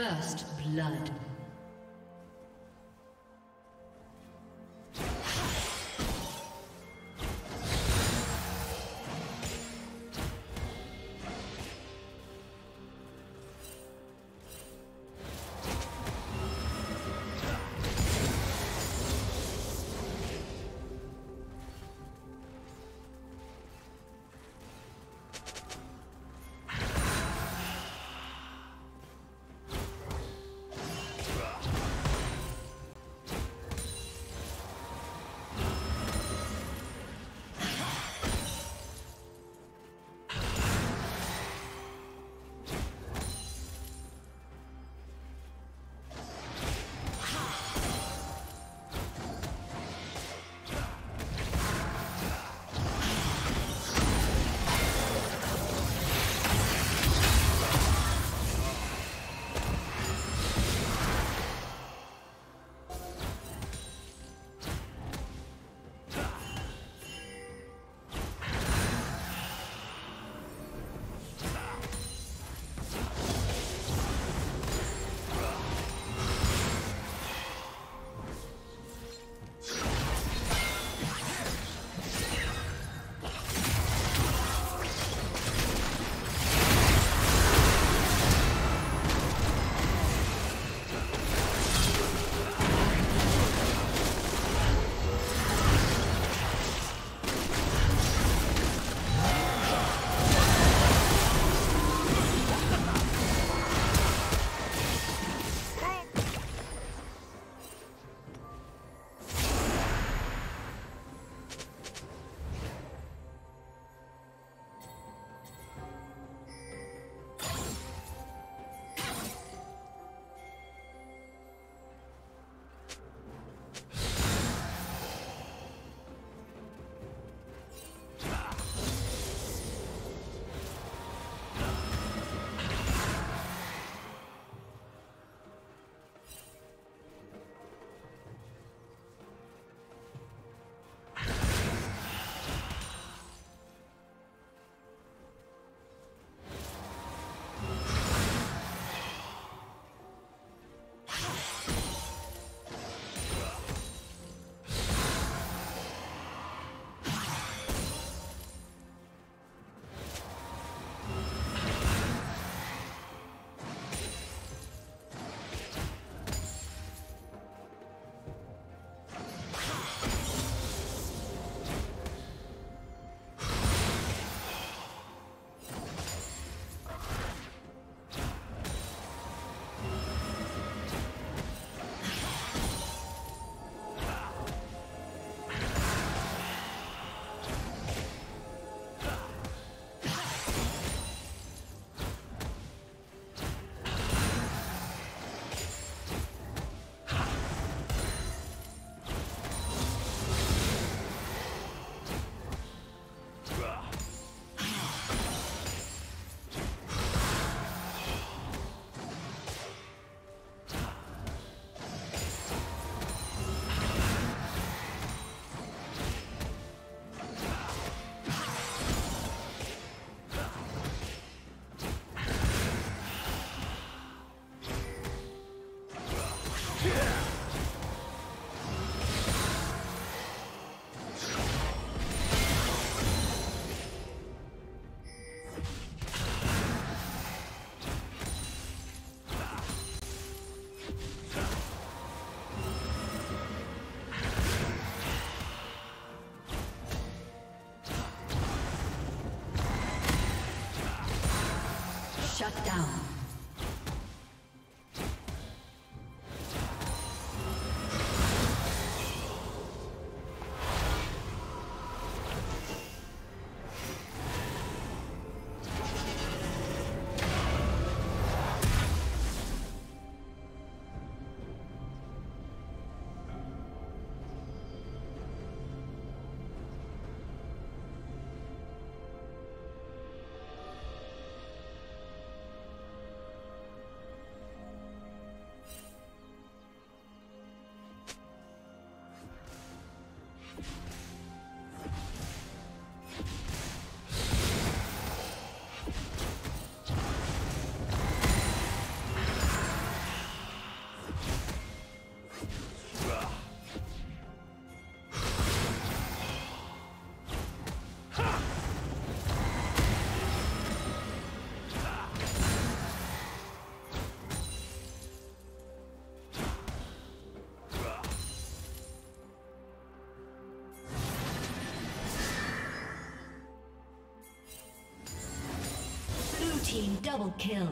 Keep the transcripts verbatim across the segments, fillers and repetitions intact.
First blood. double kill.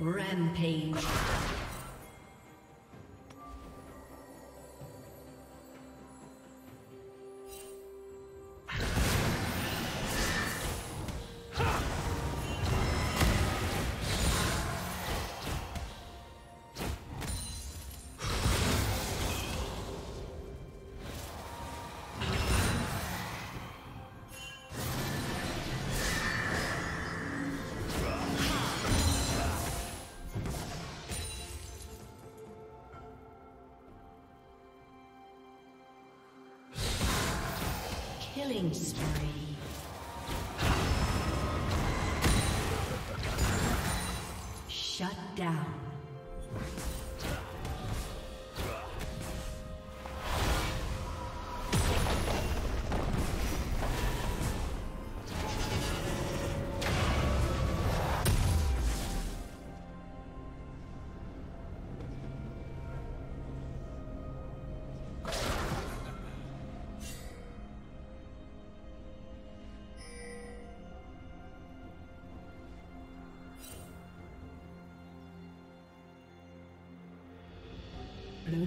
Rampage. Killing spree. Shut down. Blue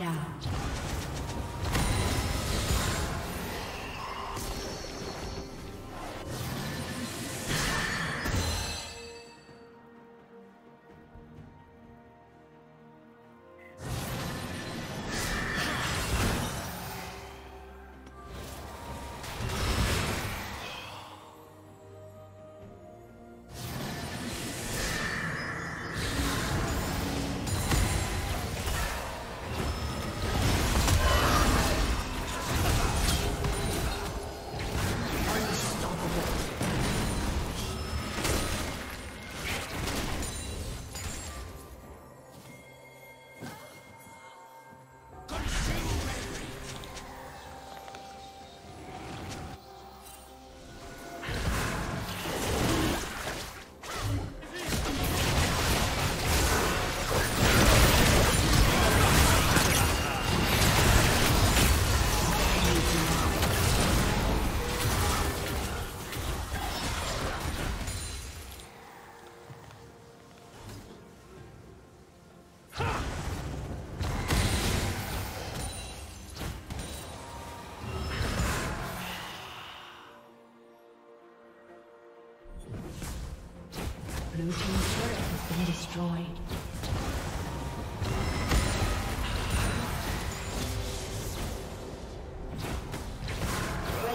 down. Blue team's turret has been destroyed.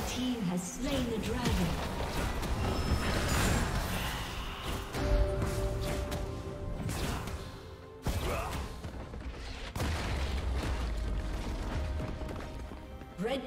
Red team has slain the dragon. Red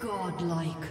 Godlike.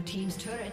Blue team's turret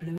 Blue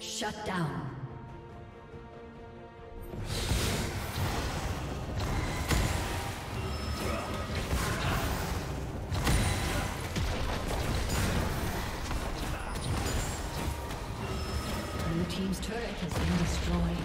Shut down. Blue team's turret has been destroyed.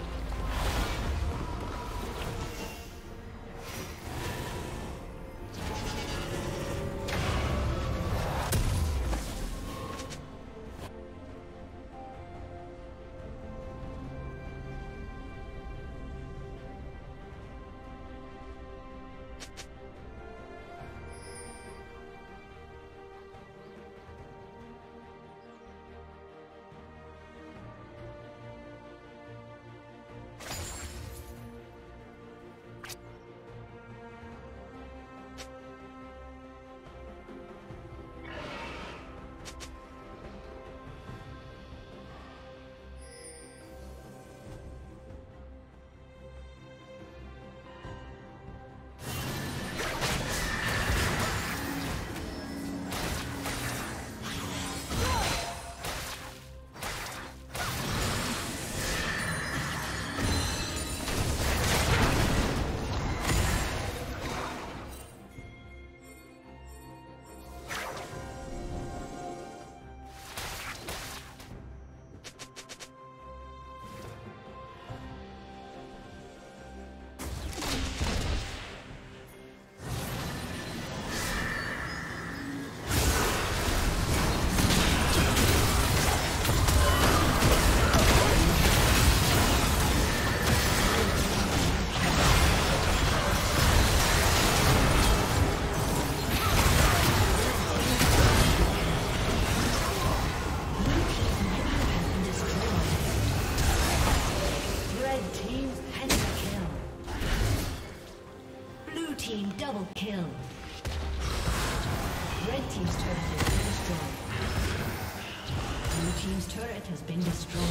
team's turret has been destroyed.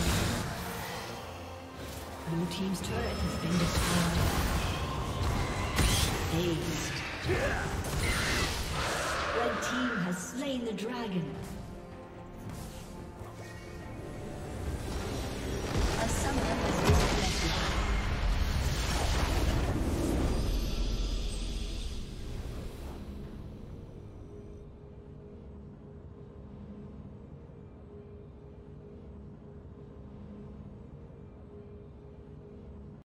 Blue team's turret has been destroyed. Dazed. Red team has slain the dragon.